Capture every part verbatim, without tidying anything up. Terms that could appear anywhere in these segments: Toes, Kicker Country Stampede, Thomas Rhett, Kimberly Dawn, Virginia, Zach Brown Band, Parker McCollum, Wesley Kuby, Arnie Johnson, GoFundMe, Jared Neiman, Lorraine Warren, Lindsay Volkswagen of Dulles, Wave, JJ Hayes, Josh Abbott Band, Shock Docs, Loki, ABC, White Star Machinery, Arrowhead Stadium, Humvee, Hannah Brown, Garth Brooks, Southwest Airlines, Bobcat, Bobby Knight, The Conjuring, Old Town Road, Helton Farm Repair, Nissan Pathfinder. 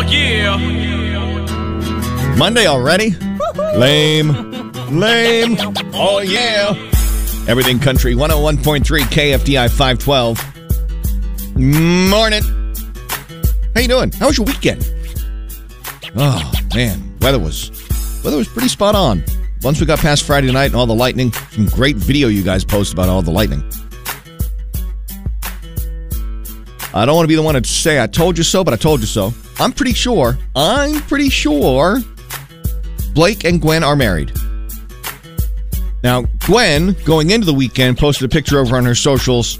Oh, yeah. Monday already? Lame. Lame. Oh, yeah. Everything Country, one oh one point three, K F D I five twelve. Morning. How you doing? How was your weekend? Oh, man. Weather was, weather was pretty spot on. Once we got past Friday night and all the lightning, some great video you guys posted about all the lightning. I don't want to be the one to say I told you so, but I told you so. I'm pretty sure, I'm pretty sure Blake and Gwen are married. Now, Gwen, going into the weekend, posted a picture over on her socials,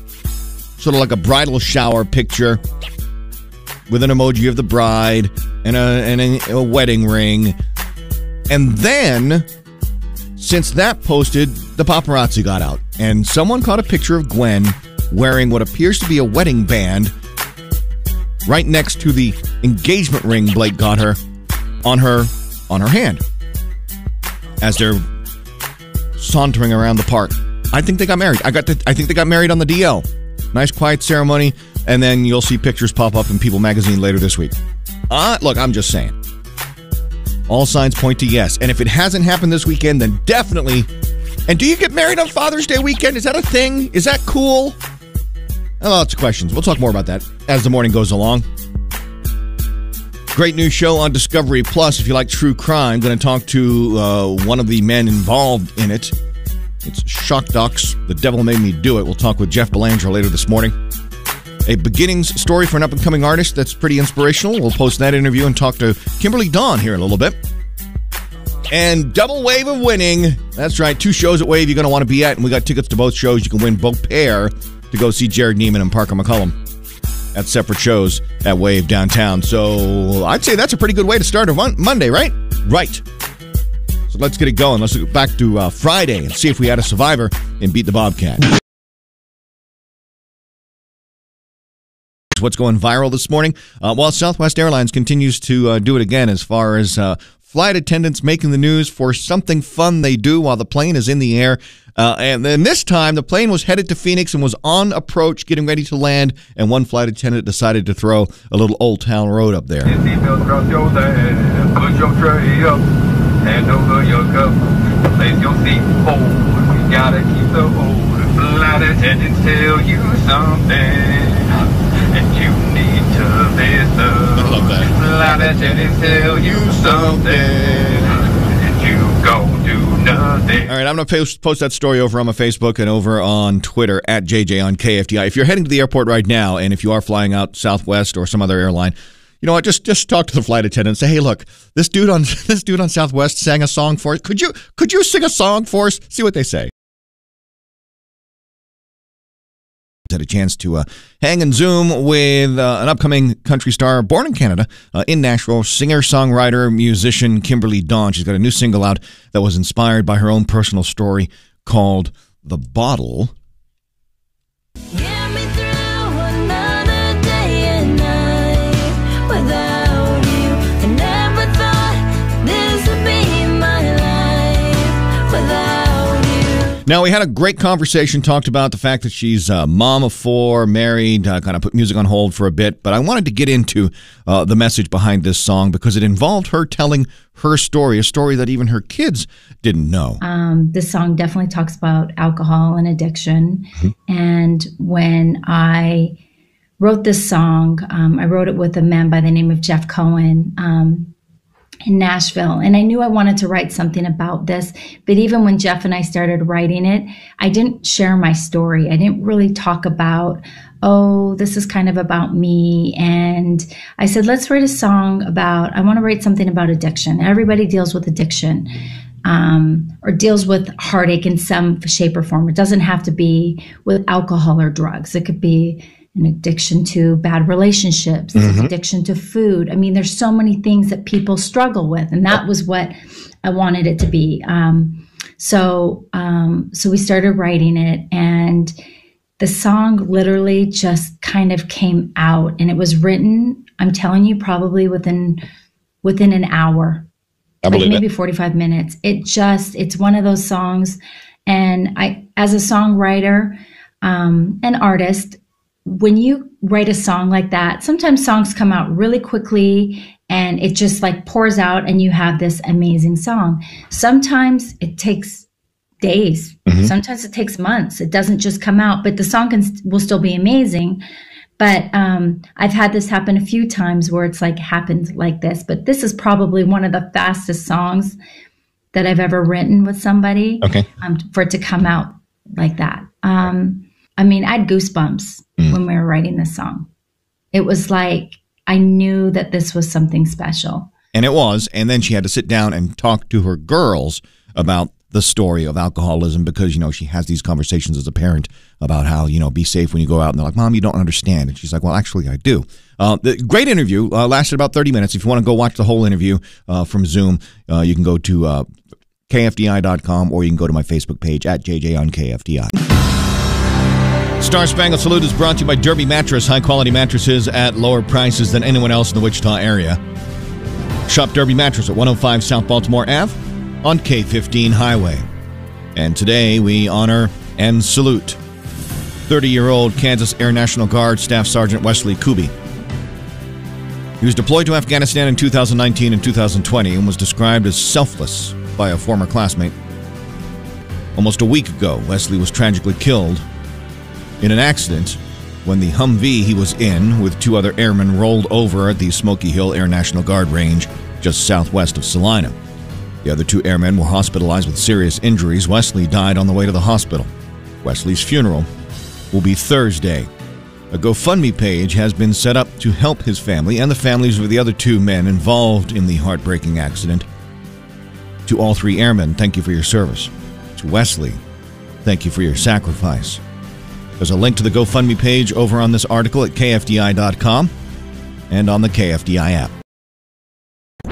sort of like a bridal shower picture with an emoji of the bride and a, and a, a wedding ring. And then, since that posted, the paparazzi got out, and someone caught a picture of Gwen wearing what appears to be a wedding band right next to the engagement ring Blake got her on her on her hand as they're sauntering around the park. I think they got married. I got the, I think they got married on the D L. Nice quiet ceremony, and then you'll see pictures pop up in People magazine later this week. Uh, look, I'm just saying. All signs point to yes. And if it hasn't happened this weekend, then definitely. And do you get married on Father's Day weekend? Is that a thing? Is that cool? Lots of questions. We'll talk more about that as the morning goes along. Great new show on Discovery Plus. If you like true crime, going to talk to uh, one of the men involved in it. It's Shock Docs, The Devil Made Me Do It. We'll talk with Jeff Belanger later this morning. A beginnings story for an up-and-coming artist that's pretty inspirational. We'll post that interview and talk to Kimberly Dawn here in a little bit. And double wave of winning. That's right, two shows at Wave you're going to want to be at, and we got tickets to both shows. You can win both pair to go see Jared Neiman and Parker McCollum at separate shows at Wave downtown. So I'd say that's a pretty good way to start a mon- Monday, right? Right. So let's get it going. Let's go back to uh, Friday and see if we had a survivor and beat the Bobcat. What's going viral this morning? Uh, while Southwest Airlines continues to uh, do it again as far as... Uh, Flight attendants making the news for something fun they do while the plane is in the air. Uh, and then this time, the plane was headed to Phoenix and was on approach, getting ready to land, and one flight attendant decided to throw a little Old Town Road up there. I love that. Flight attendants tell you something, and you gon' do nothing. All right, I'm going to post, post that story over on my Facebook and over on Twitter, at J J on K F D I. If you're heading to the airport right now, and if you are flying out Southwest or some other airline, you know what, just, just talk to the flight attendant and say, hey, look, this dude on this dude on Southwest sang a song for us. Could you, could you sing a song for us? See what they say. Had a chance to uh, hang and Zoom with uh, an upcoming country star born in Canada, uh, in Nashville, singer-songwriter, musician Kimberly Dawn. She's got a new single out that was inspired by her own personal story called The Bottle. Get me through another day and night without you. I never thought this would be my life without you. Now, we had a great conversation, talked about the fact that she's a mom of four, married, uh, kind of put music on hold for a bit, but I wanted to get into uh, the message behind this song because it involved her telling her story, a story that even her kids didn't know. Um, this song definitely talks about alcohol and addiction, mm-hmm. and when I wrote this song, um, I wrote it with a man by the name of Jeff Cohen, um in Nashville. And I knew I wanted to write something about this, but even when Jeff and I started writing it, I didn't share my story. I didn't really talk about, oh, this is kind of about me. And I said, let's write a song about, I want to write something about addiction. Everybody deals with addiction, um, or deals with heartache in some shape or form. It doesn't have to be with alcohol or drugs. It could be an addiction to bad relationships, mm-hmm. addiction to food. I mean, there's so many things that people struggle with, and that was what I wanted it to be. Um, so, um, so we started writing it, and the song literally just kind of came out, and it was written, I'm telling you, probably within within an hour, I believe, like maybe forty-five minutes. It just, it's one of those songs, and I, as a songwriter, um, an artist, when you write a song like that, sometimes songs come out really quickly and it just like pours out and you have this amazing song. Sometimes it takes days. Mm-hmm. Sometimes it takes months. It doesn't just come out, but the song can, will still be amazing. But um, I've had this happen a few times where it's like happened like this, but this is probably one of the fastest songs that I've ever written with somebody. Okay. Um, for it to come out like that. Um, I mean, I had goosebumps mm. when we were writing this song. It was like, I knew that this was something special. And it was. And then she had to sit down and talk to her girls about the story of alcoholism, because, you know, she has these conversations as a parent about how, you know, be safe when you go out. And they're like, Mom, you don't understand. And she's like, well, actually, I do. Uh, the great interview uh, lasted about thirty minutes. If you want to go watch the whole interview uh, from Zoom, uh, you can go to uh, K F D I dot com, or you can go to my Facebook page at J J on K F D I. Star Spangled Salute is brought to you by Derby Mattress. High-quality mattresses at lower prices than anyone else in the Wichita area. Shop Derby Mattress at one oh five South Baltimore Avenue on K fifteen Highway. And today we honor and salute thirty-year-old Kansas Air National Guard Staff Sergeant Wesley Kuby. He was deployed to Afghanistan in two thousand nineteen and two thousand twenty and was described as selfless by a former classmate. Almost a week ago, Wesley was tragically killed in an accident when the Humvee he was in with two other airmen rolled over at the Smoky Hill Air National Guard Range just southwest of Salina. The other two airmen were hospitalized with serious injuries. Wesley died on the way to the hospital. Wesley's funeral will be Thursday. A GoFundMe page has been set up to help his family and the families of the other two men involved in the heartbreaking accident. To all three airmen, thank you for your service. To Wesley, thank you for your sacrifice. There's a link to the GoFundMe page over on this article at K F D I dot com and on the K F D I app.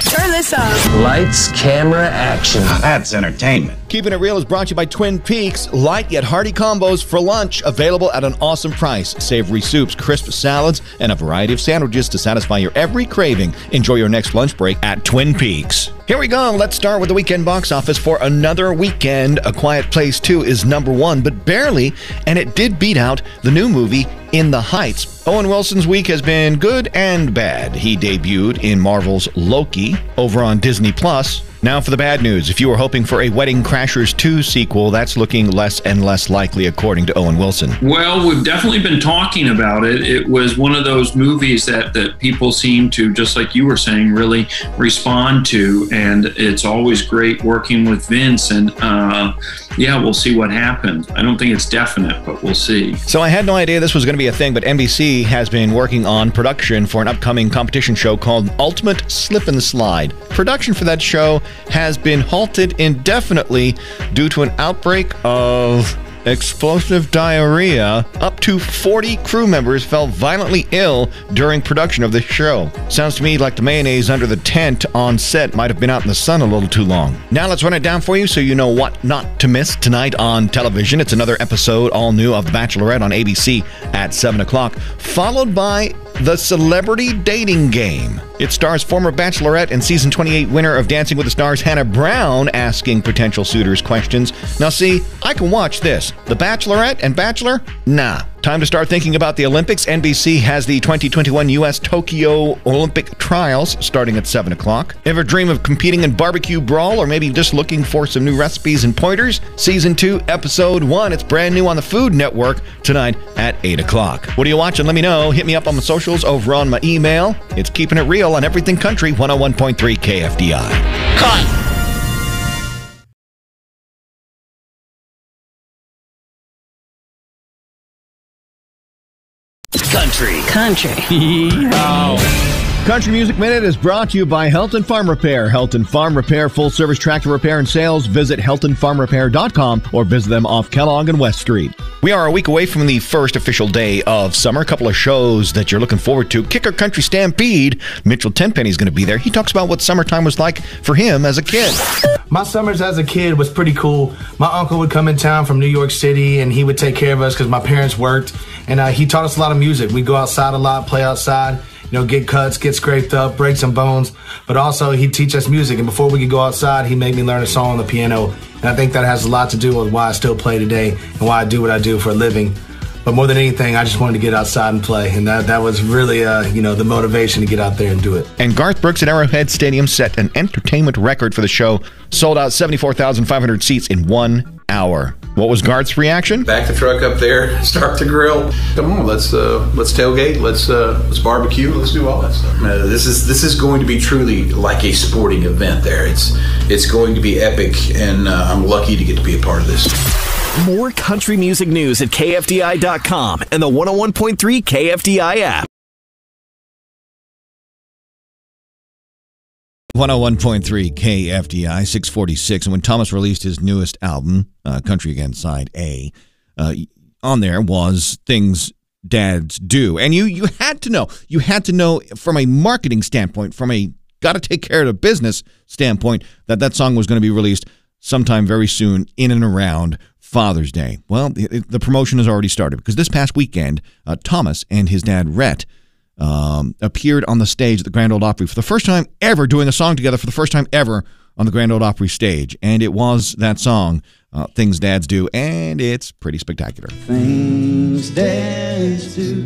Turn this up. Lights, camera, action. Now that's entertainment. Keeping It Real is brought to you by Twin Peaks. Light yet hearty combos for lunch, available at an awesome price. Savory soups, crisp salads, and a variety of sandwiches to satisfy your every craving. Enjoy your next lunch break at Twin Peaks. Here we go. Let's start with the weekend box office for another weekend. A Quiet Place two is number one, but barely, and it did beat out the new movie In the Heights. Owen Wilson's week has been good and bad. He debuted in Marvel's Loki over on Disney Plus. Now for the bad news. If you were hoping for a Wedding Crashers two sequel, that's looking less and less likely, according to Owen Wilson. Well, we've definitely been talking about it. It was one of those movies that, that people seem to, just like you were saying, really respond to. And it's always great working with Vince. And uh, yeah, we'll see what happens. I don't think it's definite, but we'll see. So I had no idea this was going to be a thing, but N B C has been working on production for an upcoming competition show called Ultimate Slip and Slide. Production for that show has been halted indefinitely due to an outbreak of explosive diarrhea. Up to forty crew members fell violently ill during production of this show. Sounds to me like the mayonnaise under the tent on set might have been out in the sun a little too long. Now let's run it down for you so you know what not to miss tonight on television. It's another episode, all new, of The Bachelorette on A B C at seven o'clock, followed by The Celebrity Dating Game. It stars former Bachelorette and season twenty-eight winner of Dancing with the Stars, Hannah Brown, asking potential suitors questions. Now see, I can watch this. The Bachelorette and Bachelor? Nah. Time to start thinking about the Olympics. N B C has the twenty twenty-one U S Tokyo Olympic trials starting at seven o'clock. Ever dream of competing in Barbecue Brawl, or maybe just looking for some new recipes and pointers? Season two, Episode one. It's brand new on the Food Network tonight at eight o'clock. What are you watching? Let me know. Hit me up on the socials, over on my email. It's Keeping It Real on Everything Country, one oh one point three K F D I. Cut! Country. Country. Oh. Country Music Minute is brought to you by Helton Farm Repair. Helton Farm Repair, full-service tractor repair and sales. Visit helton farm repair dot com or visit them off Kellogg and West Street. We are a week away from the first official day of summer. A couple of shows that you're looking forward to. Kicker Country Stampede. Mitchell Tenpenny is going to be there. He talks about what summertime was like for him as a kid. My summers as a kid was pretty cool. My uncle would come in town from New York City, and he would take care of us because my parents worked. And uh, he taught us a lot of music. We'd go outside a lot, play outside, you know, get cuts, get scraped up, break some bones. But also, he'd teach us music. And before we could go outside, he made me learn a song on the piano. And I think that has a lot to do with why I still play today and why I do what I do for a living. But more than anything, I just wanted to get outside and play, and that, that was really, uh, you know, the motivation to get out there and do it. And Garth Brooks at Arrowhead Stadium set an entertainment record for the show, sold out seventy-four thousand five hundred seats in one hour. What was Garth's reaction? Back the truck up there, start the grill. Come on, let's uh, let's tailgate, let's uh, let's barbecue, let's do all that stuff. Uh, this is this is going to be truly like a sporting event. There, it's it's going to be epic, and uh, I'm lucky to get to be a part of this. More country music news at K F D I dot com and the one oh one point three K F D I app. one oh one point three K F D I, six forty-six. And when Thomas released his newest album, uh, Country Again, Side A, uh, on there was things dads do. And you, you had to know. You had to know from a marketing standpoint, from a got-to-take-care-of-the-business standpoint, that that song was going to be released sometime very soon in and around Father's Day. Well, the promotion has already started, because this past weekend, uh, Thomas and his dad, Rhett, um, appeared on the stage at the Grand Ole Opry for the first time ever, doing a song together for the first time ever on the Grand Ole Opry stage. And it was that song, uh, Things Dads Do, and it's pretty spectacular. Things dads do.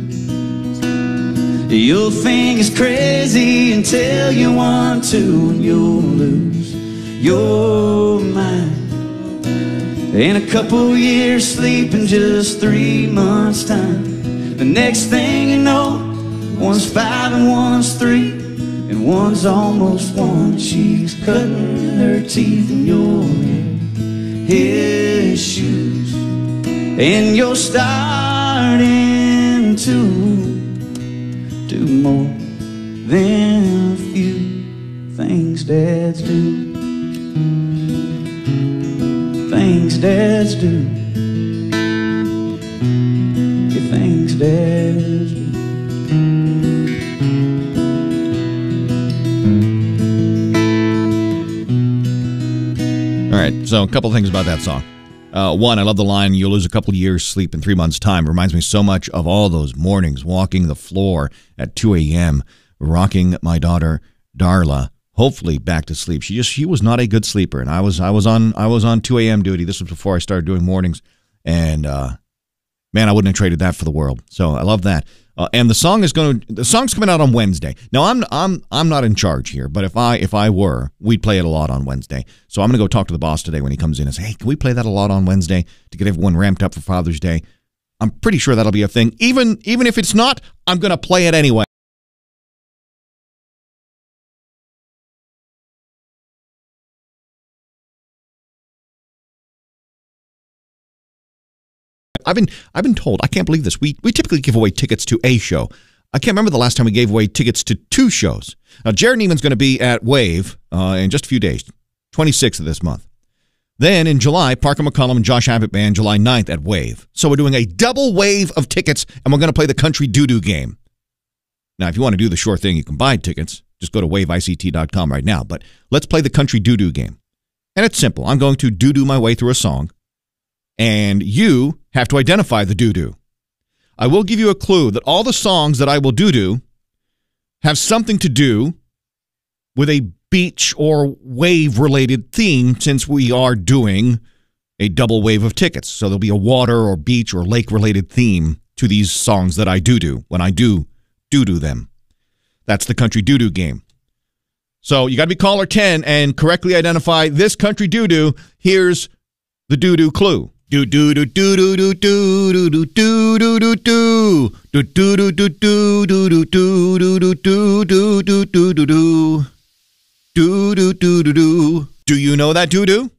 You'll think it's crazy until you want to, and you'll lose your mind. In a couple years sleep, in just three months time, the next thing you know, one's five and one's three, and one's almost one. She's cutting her teeth and you're in his shoes, and you're starting to do more than a few things dads do. Things dads do. The things dads do. All right, so a couple of things about that song. Uh, one, I love the line, you'll lose a couple years' sleep in three months' time. Reminds me so much of all those mornings walking the floor at two a.m., rocking my daughter Darla, hopefully back to sleep. She just she was not a good sleeper, and I was I was on I was on two a.m. duty. This was before I started doing mornings, and uh, man, I wouldn't have traded that for the world. So I love that. Uh, and the song is going to the song's coming out on Wednesday. Now I'm I'm I'm not in charge here, but if I if I were, we'd play it a lot on Wednesday. So I'm going to go talk to the boss today when he comes in and say, hey, can we play that a lot on Wednesday to get everyone ramped up for Father's Day? I'm pretty sure that'll be a thing. Even even if it's not, I'm going to play it anyway. I've been I've been told, I can't believe this, we we typically give away tickets to a show. I can't remember the last time we gave away tickets to two shows. Now, Jared Neiman's going to be at Wave uh, in just a few days, twenty-sixth of this month. Then in July, Parker McCollum and Josh Abbott Band, July ninth at Wave. So we're doing a double wave of tickets, and we're going to play the country doo-doo game. Now, if you want to do the sure thing, you can buy tickets. Just go to wave I C T dot com right now. But let's play the country doo-doo game. And it's simple. I'm going to doo-doo my way through a song, and you have to identify the doo-doo. I will give you a clue that all the songs that I will doo-doo have something to do with a beach or wave-related theme, since we are doing a double wave of tickets. So there'll be a water or beach or lake-related theme to these songs that I doo-doo when I do doo-doo them. That's the country doo-doo game. So you got to be caller ten and correctly identify this country doo-doo. Here's the doo-doo clue. Do do do do do do do do do do do do do do do do do do do do do do do do do do do do do do. Do you know that doo-doo?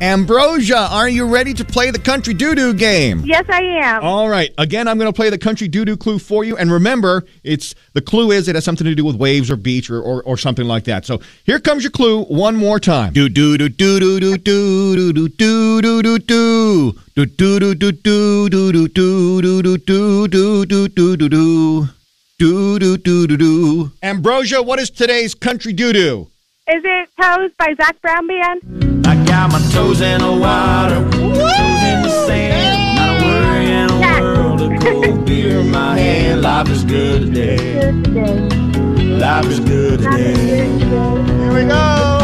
Ambrosia, are you ready to play the country doo-doo game? Yes, I am. All right. Again, I'm going to play the country doo-doo clue for you. And remember, it's the clue is it has something to do with waves or beach or, or, or something like that. So here comes your clue one more time. Do-do-do-do-do-do-do-do-do-do-do-do-do-do. Do-do-do-do-do-do-do-do-do-do-do-do-do. Do-do-do-do-do. Ambrosia, what is today's country doo-doo? Is it Toes by Zach Brown Band? I got my toes in the water, woo! Toes in the sand, hey! Not a worry in the yeah. world, a cold beer in my hand. Life is good today, life is good today. Here we go.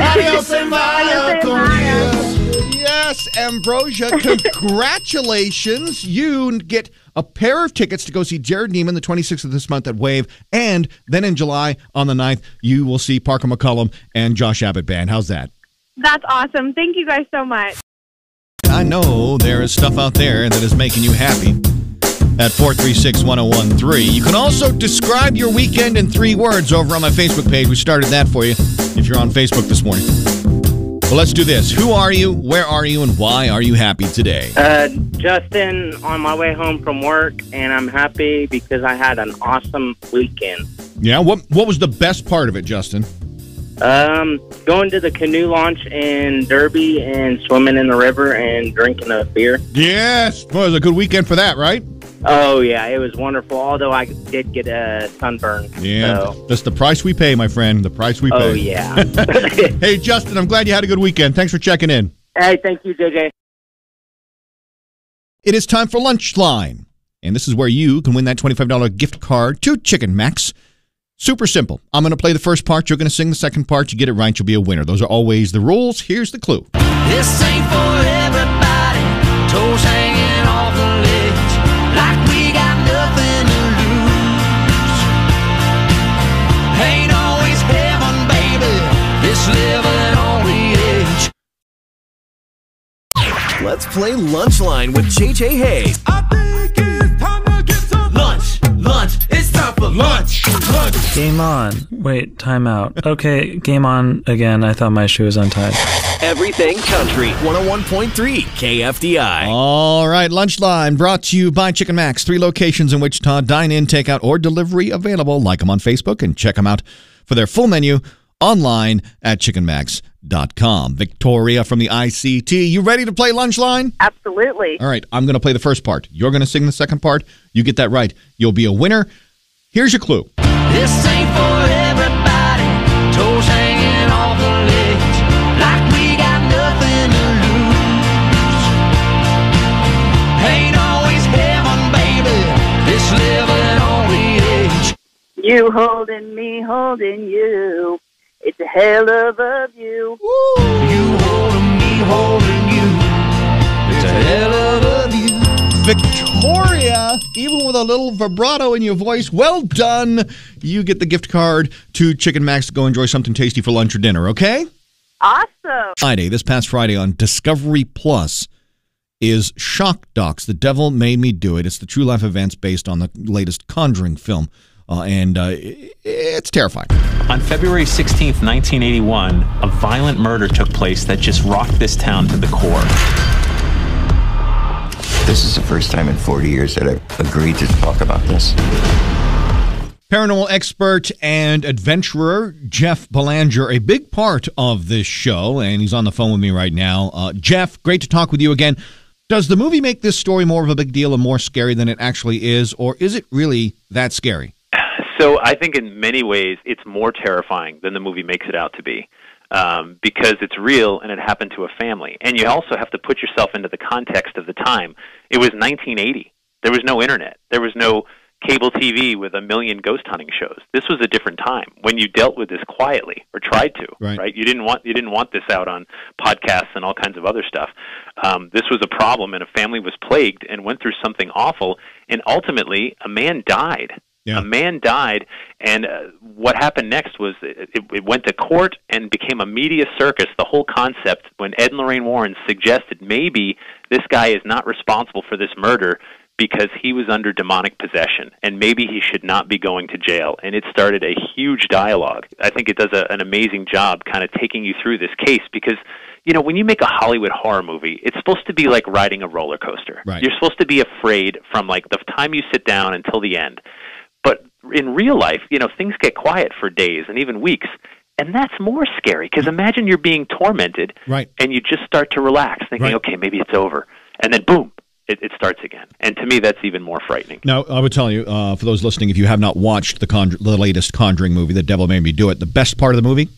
Adios and vaya, con Dios. Yes, Yes, Ambrosia, congratulations. You get a pair of tickets to go see Jared Neiman the twenty-sixth of this month at Wave. And then in July on the ninth, you will see Parker McCollum and Josh Abbott Band. How's that? That's awesome. Thank you guys so much. I know there is stuff out there that is making you happy at four three six, one oh one three. You can also describe your weekend in three words over on my Facebook page. We started that for you if you're on Facebook this morning. Well, let's do this. Who are you, where are you, and why are you happy today? Uh, Justin, on my way home from work, and I'm happy because I had an awesome weekend. Yeah? What, what was the best part of it, Justin? Um, going to the canoe launch in Derby and swimming in the river and drinking a beer. Yes. Well, it was a good weekend for that, right? Oh, yeah. It was wonderful, although I did get a sunburn. Yeah. So. That's the price we pay, my friend. The price we pay. Oh, yeah. Hey, Justin, I'm glad you had a good weekend. Thanks for checking in. Hey, thank you, J J. It is time for Lunch Line, and this is where you can win that twenty-five dollars gift card to Chicken Max. Super simple. I'm going to play the first part. You're going to sing the second part. You get it right, you'll be a winner. Those are always the rules. Here's the clue. This ain't for everybody. Toes hanging off the ledge. Like we got nothing to lose. Ain't always heaven, baby. This living on the edge. Let's play Lunch Line with J J Hayes. I think it's time to get some lunch. Lunch. It's time for lunch. Lunch. Game on. Wait, time out. Okay, game on again. I thought my shoe was untied. Everything Country, one oh one point three K F D I. All right, Lunchline brought to you by Chicken Max. Three locations in Wichita. Dine-in, takeout, or delivery available. Like them on Facebook and check them out for their full menu online at chicken max dot com. Victoria from the I C T, you ready to play Lunchline? Absolutely. All right, I'm going to play the first part. You're going to sing the second part. You get that right, you'll be a winner. Here's your clue. This ain't for everybody. Toes hanging off the ledge. Like we got nothing to lose. Ain't always heaven, baby. This living on the edge. You holding me, holding you. It's a hell of a view. Woo. You holding me, holding you. It's a hell of a view. Victoria, even with a little vibrato in your voice, well done. You get the gift card to Chicken Max to go enjoy something tasty for lunch or dinner, okay? Awesome. Friday, this past Friday on Discovery Plus is Shock Docs, The Devil Made Me Do It. It's the true life events based on the latest Conjuring film. Uh, and uh, it's terrifying. On February sixteenth, nineteen eighty-one, a violent murder took place that just rocked this town to the core. This is the first time in forty years that I've agreed to talk about this. Paranormal expert and adventurer Jeff Belanger, a big part of this show, and he's on the phone with me right now. Uh, Jeff, great to talk with you again. Does the movie make this story more of a big deal and more scary than it actually is, or is it really that scary? So I think in many ways it's more terrifying than the movie makes it out to be, um, because it's real and it happened to a family. And you also have to put yourself into the context of the time. It was nineteen eighty. There was no internet. There was no cable T V with a million ghost hunting shows. This was a different time when you dealt with this quietly or tried to. Right. Right? You didn't want you didn't want this out on podcasts and all kinds of other stuff. Um, this was a problem, and a family was plagued and went through something awful. And ultimately, a man died. Yeah. A man died, and uh, what happened next was it, it went to court and became a media circus, the whole concept, when Ed and Lorraine Warren suggested maybe this guy is not responsible for this murder because he was under demonic possession, and maybe he should not be going to jail. And it started a huge dialogue. I think it does a, an amazing job kind of taking you through this case because, you know, when you make a Hollywood horror movie, it's supposed to be like riding a roller coaster. Right. You're supposed to be afraid from, like, the time you sit down until the end. But in real life, you know, things get quiet for days and even weeks, and that's more scary because imagine you're being tormented, right, and you just start to relax, thinking, right, okay, maybe it's over, and then boom, it, it starts again. And to me, that's even more frightening. Now, I would tell you, uh, for those listening, if you have not watched the, Conjur- the latest Conjuring movie, The Devil Made Me Do It, the best part of the movie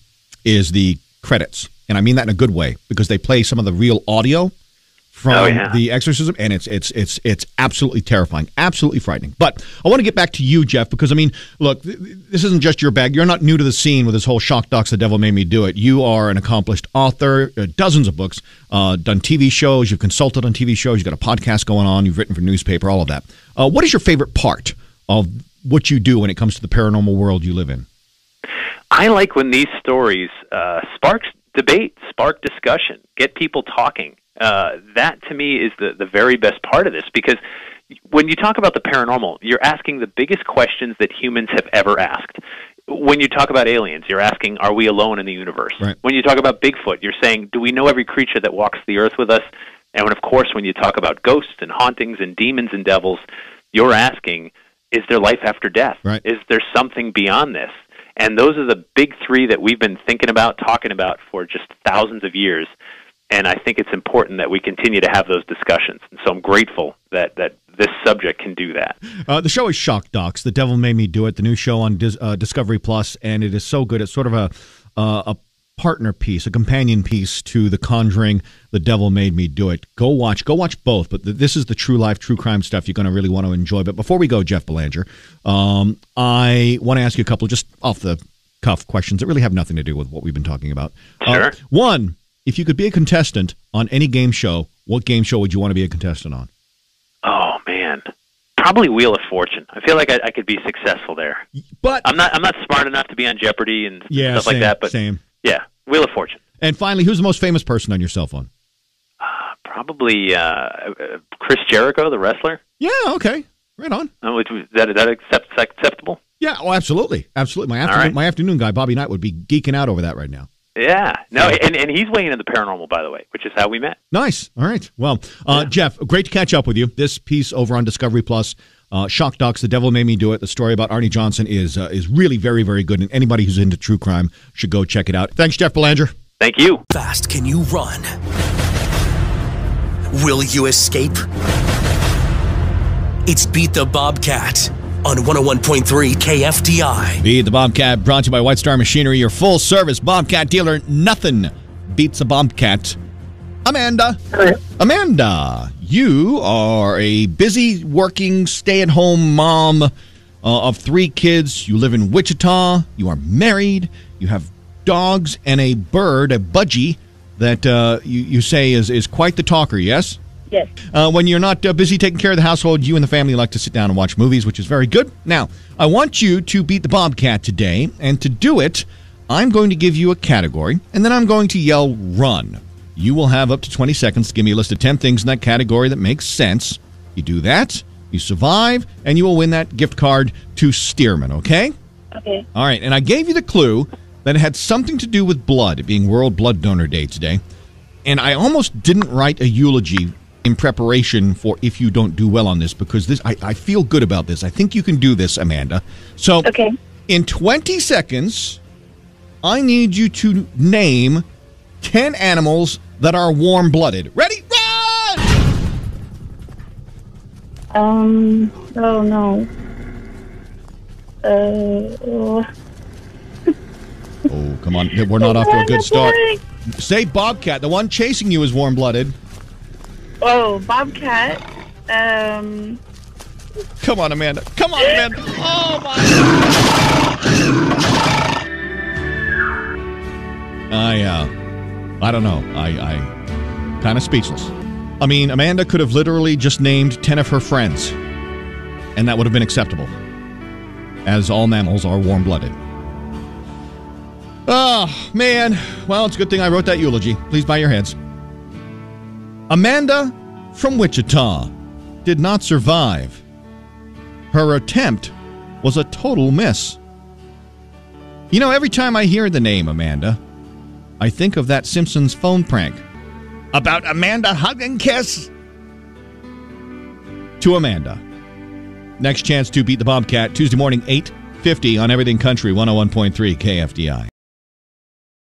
is the credits, and I mean that in a good way because they play some of the real audio from oh, yeah. the exorcism, and it's it's it's it's absolutely terrifying, absolutely frightening. But I want to get back to you, Jeff, because I mean, look, th- this isn't just your bag. You're not new to the scene with this whole Shock Docs, The Devil Made Me Do It. You are an accomplished author, uh, dozens of books, uh, done T V shows, you've consulted on T V shows, you've got a podcast going on, you've written for newspaper, all of that. Uh, what is your favorite part of what you do when it comes to the paranormal world you live in? I like when these stories uh, spark debate, spark discussion, get people talking. Uh, that, to me, is the, the very best part of this, because when you talk about the paranormal, you're asking the biggest questions that humans have ever asked. When you talk about aliens, you're asking, are we alone in the universe? Right. When you talk about Bigfoot, you're saying, do we know every creature that walks the earth with us? And of course, when you talk about ghosts and hauntings and demons and devils, you're asking, is there life after death? Right. Is there something beyond this? And those are the big three that we've been thinking about, talking about for just thousands of years. And I think it's important that we continue to have those discussions. And so I'm grateful that, that this subject can do that. Uh, the show is Shock Docs, The Devil Made Me Do It, the new show on Dis- uh, Discovery Plus, and it is so good. It's sort of a uh, a partner piece, a companion piece to The Conjuring, The Devil Made Me Do It. Go watch. Go watch both. But th- this is the true life, true crime stuff you're going to really want to enjoy. But before we go, Jeff Belanger, um, I want to ask you a couple just off the cuff questions that really have nothing to do with what we've been talking about. Sure. Uh, one, if you could be a contestant on any game show, what game show would you want to be a contestant on? Oh, man. Probably Wheel of Fortune. I feel like I, I could be successful there. But I'm not I'm not smart enough to be on Jeopardy and yeah, stuff same, like that. But same. Yeah, Wheel of Fortune. And finally, who's the most famous person on your cell phone? Uh, probably uh, uh, Chris Jericho, the wrestler. Yeah, okay. Right on. Uh, is that, is that accept, acceptable? Yeah, oh, absolutely. Absolutely. My afternoon, right. my afternoon guy, Bobby Knight, would be geeking out over that right now. Yeah. No, and, and he's weighing in the paranormal, by the way, which is how we met. Nice. All right. Well, uh, yeah. Jeff, great to catch up with you. This piece over on Discovery Plus, uh, Shock Docs, The Devil Made Me Do It, the story about Arnie Johnson is uh, is really very, very good, and anybody who's into true crime should go check it out. Thanks, Jeff Belanger. Thank you. Fast can you run? Will you escape? It's Beat the Bobcat on one oh one point three K F D I. Beat the Bobcat, brought to you by White Star Machinery, your full-service Bobcat dealer. Nothing beats a Bobcat. Amanda. Hello. Amanda, you are a busy, working, stay-at-home mom uh, of three kids. You live in Wichita. You are married. You have dogs and a bird, a budgie, that uh, you, you say is, is quite the talker, yes? Yes. Uh, when you're not uh, busy taking care of the household, you and the family like to sit down and watch movies, which is very good. Now, I want you to beat the Bobcat today, and to do it, I'm going to give you a category, and then I'm going to yell run. You will have up to twenty seconds to give me a list of ten things in that category that makes sense. You do that, you survive, and you will win that gift card to Stearman, okay? Okay. All right, and I gave you the clue that it had something to do with blood, it being World Blood Donor Day today, and I almost didn't write a eulogy in preparation for if you don't do well on this, because this I, I feel good about this. I think you can do this, Amanda. So okay. In twenty seconds, I need you to name ten animals that are warm-blooded. Ready? Run! Um, oh no. Uh, oh, come on. We're not off to a good start. Say Bobcat. The one chasing you is warm-blooded. Oh, Bobcat. Um. Come on, Amanda. Come on, Amanda. Oh, my. I, uh, I don't know. I, I, kind of speechless. I mean, Amanda could have literally just named ten of her friends, and that would have been acceptable, as all mammals are warm-blooded. Oh, man. Well, it's a good thing I wrote that eulogy. Please bow your heads. Amanda from Wichita did not survive. Her attempt was a total miss. You know, every time I hear the name Amanda, I think of that Simpsons phone prank about Amanda hug and kiss. To Amanda. Next chance to beat the Bobcat, Tuesday morning, eight fifty on Everything Country, one oh one point three K F D I.